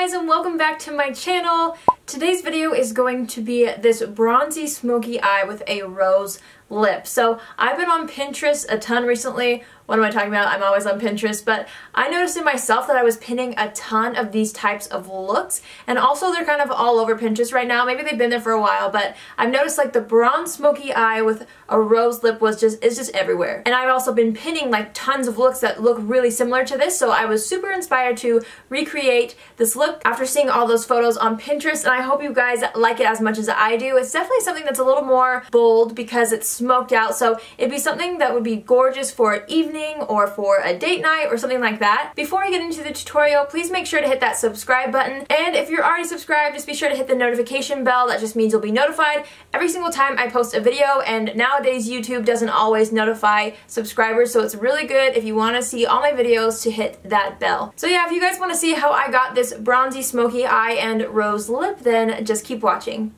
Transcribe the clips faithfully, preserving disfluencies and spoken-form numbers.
guys and welcome back to my channel. Today's video is going to be this bronzy smoky eye with a rose lip. So I've been on Pinterest a ton recently. What am I talking about? I'm always on Pinterest, but I noticed in myself that I was pinning a ton of these types of looks, and also they're kind of all over Pinterest right now. Maybe they've been there for a while, but I've noticed like the bronze smoky eye with a rose lip was just is just everywhere. And I've also been pinning like tons of looks that look really similar to this, so I was super inspired to recreate this look after seeing all those photos on Pinterest, and I hope you guys like it as much as I do. It's definitely something that's a little more bold because it's smoked out, so it'd be something that would be gorgeous for an evening or for a date night or something like that. Before I get into the tutorial, please make sure to hit that subscribe button, and if you're already subscribed, just be sure to hit the notification bell. That just means you'll be notified every single time I post a video, and nowadays YouTube doesn't always notify subscribers, so it's really good if you want to see all my videos to hit that bell. So yeah, if you guys want to see how I got this bronzy smoky eye and rose lip, then just keep watching.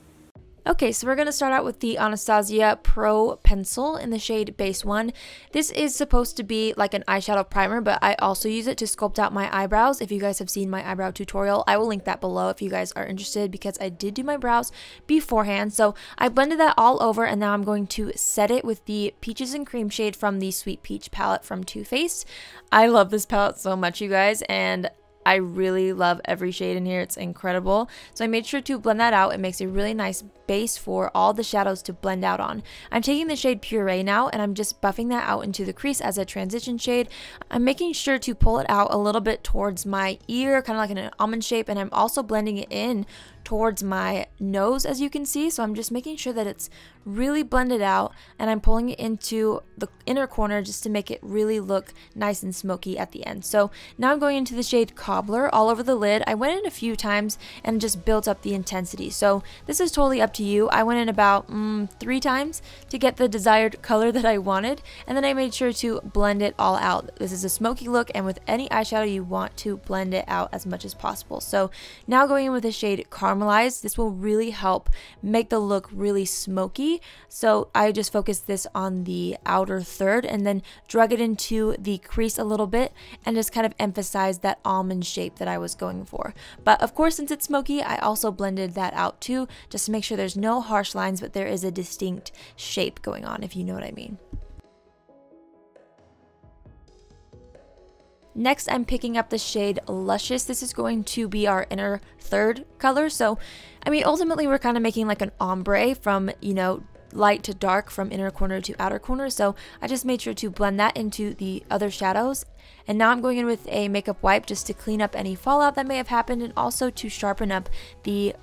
Okay, so we're going to start out with the Anastasia Pro Pencil in the shade Base one. This is supposed to be like an eyeshadow primer, but I also use it to sculpt out my eyebrows. If you guys have seen my eyebrow tutorial, I will link that below if you guys are interested, because I did do my brows beforehand. So I blended that all over, and now I'm going to set it with the Peaches and Cream shade from the Sweet Peach palette from Too Faced. I love this palette so much, you guys, and I really love every shade in here. It's incredible. So I made sure to blend that out. It makes a really nice base for all the shadows to blend out on. I'm taking the shade Puree now, and I'm just buffing that out into the crease as a transition shade. I'm making sure to pull it out a little bit towards my ear, kind of like in an almond shape, and I'm also blending it in towards my nose, as you can see. So I'm just making sure that it's really blended out, and I'm pulling it into the inner corner just to make it really look nice and smoky at the end. So now I'm going into the shade Cobbler all over the lid. I went in a few times and just built up the intensity, so this is totally up to you. I went in about mm, three times to get the desired color that I wanted, and then I made sure to blend it all out. This is a smoky look, and with any eyeshadow you want to blend it out as much as possible. So now going in with the shade Caramel. This will really help make the look really smoky, so I just focused this on the outer third and then drug it into the crease a little bit and just kind of emphasize that almond shape that I was going for. But of course, since it's smoky, I also blended that out too, just to make sure there's no harsh lines, but there is a distinct shape going on, if you know what I mean. Next, I'm picking up the shade Luscious. This is going to be our inner third color. So, I mean, ultimately, we're kind of making like an ombre from, you know, light to dark, from inner corner to outer corner. So I just made sure to blend that into the other shadows. And now I'm going in with a makeup wipe just to clean up any fallout that may have happened, and also to sharpen up the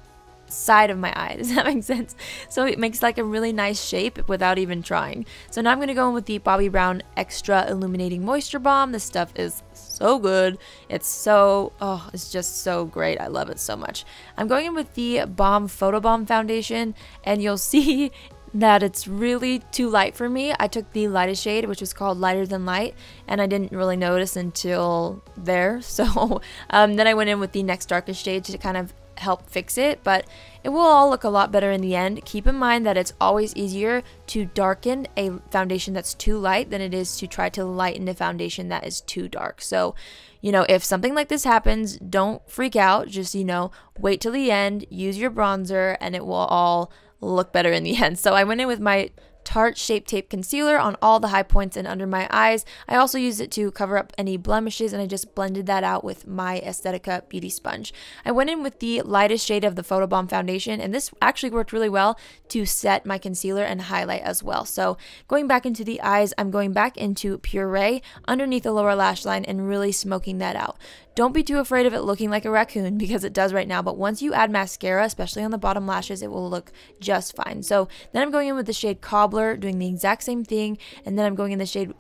side of my eye. Does that make sense? So it makes like a really nice shape without even trying. So now I'm going to go in with the Bobbi Brown Extra Illuminating Moisture Balm. This stuff is so good. It's so, oh, it's just so great. I love it so much. I'm going in with the Balm Photo Balm Foundation, and you'll see that it's really too light for me. I took the lightest shade, which was called Lighter Than Light, and I didn't really notice until there. So um, then I went in with the next darkest shade to kind of help fix it, but it will all look a lot better in the end. Keep in mind that it's always easier to darken a foundation that's too light than it is to try to lighten a foundation that is too dark. So, you know, if something like this happens, don't freak out. Just, you know, wait till the end, use your bronzer, and it will all look better in the end. So I went in with my Tarte Shape Tape Concealer on all the high points and under my eyes. I also used it to cover up any blemishes, and I just blended that out with my Aesthetica Beauty Sponge. I went in with the lightest shade of the Photo Balm Foundation, and this actually worked really well to set my concealer and highlight as well. So going back into the eyes, I'm going back into Puree underneath the lower lash line and really smoking that out. Don't be too afraid of it looking like a raccoon, because it does right now, but once you add mascara, especially on the bottom lashes, it will look just fine. So then I'm going in with the shade Cobbler, doing the exact same thing, and then I'm going in the shade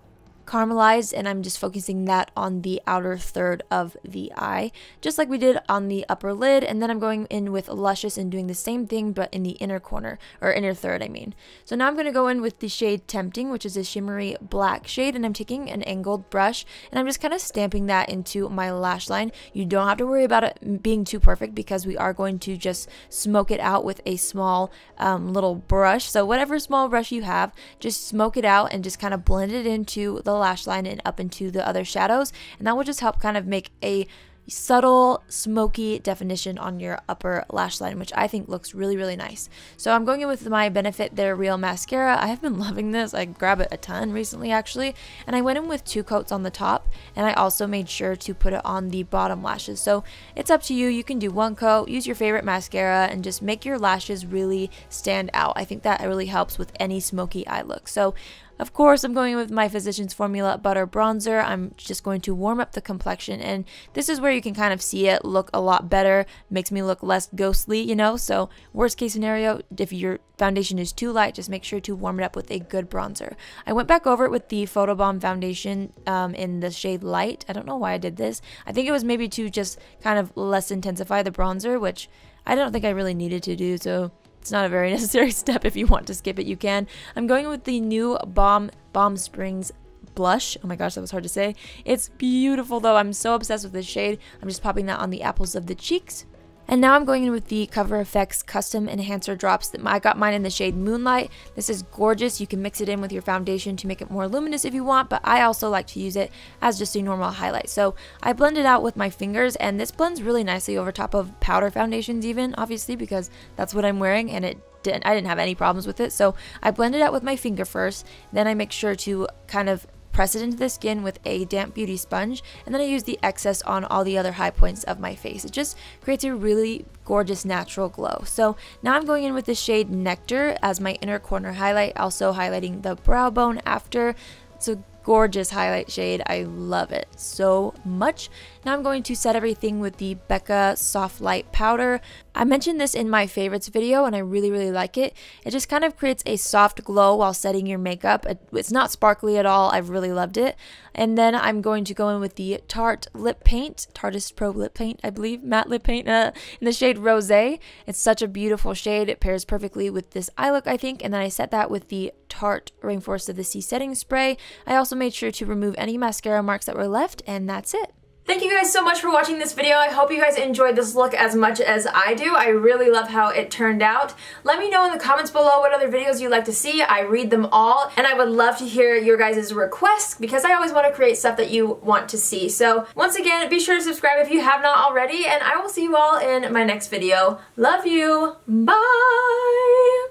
Caramelized, and I'm just focusing that on the outer third of the eye, just like we did on the upper lid. And then I'm going in with Luscious and doing the same thing, but in the inner corner, or inner third I mean. So now I'm going to go in with the shade Tempting, which is a shimmery black shade, and I'm taking an angled brush, and I'm just kind of stamping that into my lash line. You don't have to worry about it being too perfect, because we are going to just smoke it out with a small um, little brush. So whatever small brush you have, just smoke it out and just kind of blend it into the lash line and up into the other shadows, and that will just help kind of make a subtle smoky definition on your upper lash line, which I think looks really, really nice. So I'm going in with my Benefit Their Real Mascara. I have been loving this. I grab it a ton recently, actually. And I went in with two coats on the top, and I also made sure to put it on the bottom lashes. So it's up to you. You can do one coat, use your favorite mascara, and just make your lashes really stand out. I think that really helps with any smoky eye look. So of course, I'm going with my Physician's Formula Butter Bronzer. I'm just going to warm up the complexion, and this is where you can kind of see it look a lot better. Makes me look less ghostly, you know? So worst case scenario, if your foundation is too light, just make sure to warm it up with a good bronzer. I went back over it with the Photo Balm Foundation um, in the shade Light. I don't know why I did this. I think it was maybe to just kind of less intensify the bronzer, which I don't think I really needed to do, so it's not a very necessary step. If you want to skip it, you can. I'm going with the new Balm Balm Springs Blush. Oh my gosh, that was hard to say. It's beautiful though. I'm so obsessed with this shade. I'm just popping that on the apples of the cheeks. And now I'm going in with the Cover F X Custom Enhancer Drops. I got mine in the shade Moonlight. This is gorgeous. You can mix it in with your foundation to make it more luminous if you want, but I also like to use it as just a normal highlight. So I blend it out with my fingers, and this blends really nicely over top of powder foundations even, obviously, because that's what I'm wearing, and it didn't, I didn't have any problems with it. So I blend it out with my finger first, then I make sure to kind of press it into the skin with a damp beauty sponge, and then I use the excess on all the other high points of my face. It just creates a really gorgeous natural glow. So now I'm going in with the shade Nectar as my inner corner highlight, also highlighting the brow bone after. It's a gorgeous highlight shade. I love it so much. Now I'm going to set everything with the Becca Soft Light Powder. I mentioned this in my favorites video, and I really, really like it. It just kind of creates a soft glow while setting your makeup. It's not sparkly at all. I've really loved it. And then I'm going to go in with the Tarte Lip Paint, Tarteist Pro Lip Paint, I believe, matte lip paint, uh, in the shade Rosé. It's such a beautiful shade. It pairs perfectly with this eye look, I think. And then I set that with the Tarte Rainforest of the Sea setting spray. I also made sure to remove any mascara marks that were left, and that's it. Thank you guys so much for watching this video. I hope you guys enjoyed this look as much as I do. I really love how it turned out. Let me know in the comments below what other videos you'd like to see. I read them all, and I would love to hear your guys' requests because I always want to create stuff that you want to see. So once again, be sure to subscribe if you have not already, and I will see you all in my next video. Love you. Bye!